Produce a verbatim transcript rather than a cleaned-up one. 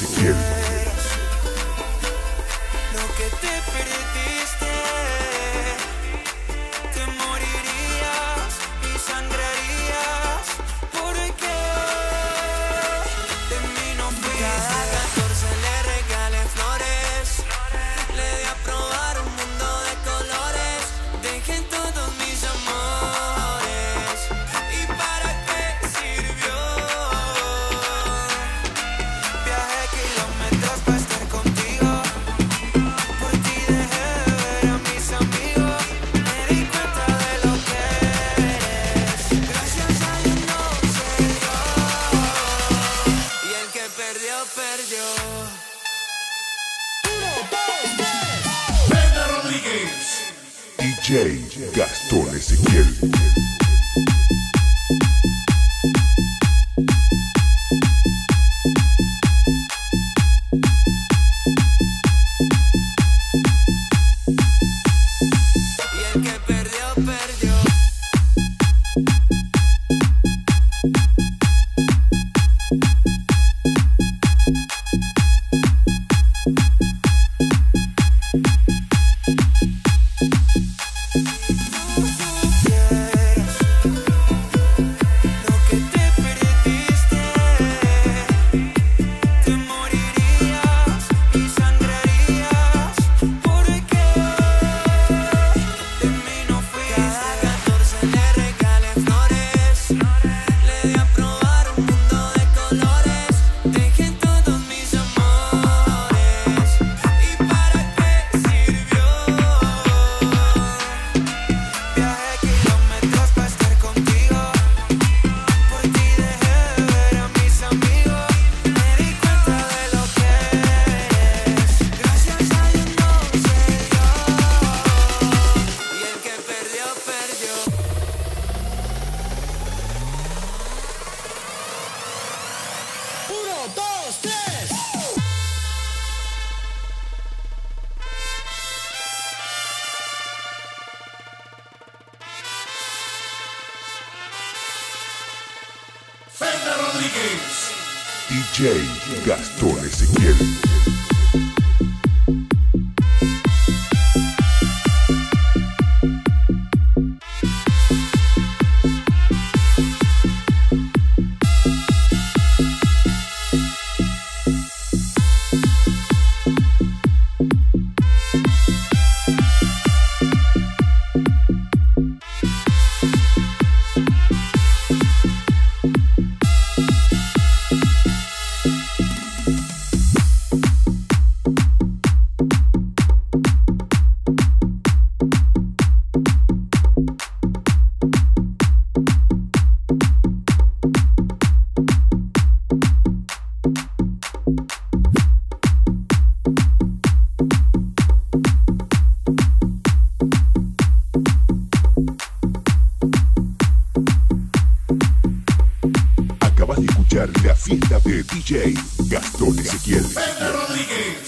Ezequiel. Lo que te perdiste, te morirías y sangrarías, porque de mí no fuiste. Cada catorce le regalé flores, le di a probar un mundo de colores, dejé todos mis amores, ¿y para qué sirvió? Viajé kilómetros para estar contigo, por ti dejé de ver a mis amigos, me di cuenta de lo que eres, gracias a Dios no sé yo, y el que perdió, perdió. Fede Rodríguez, D J Gastón Ezequiel. Fede Rodríguez, D J Gastón Ezequiel. La fiesta de D J Gastón Ezequiel. Fede Rodríguez.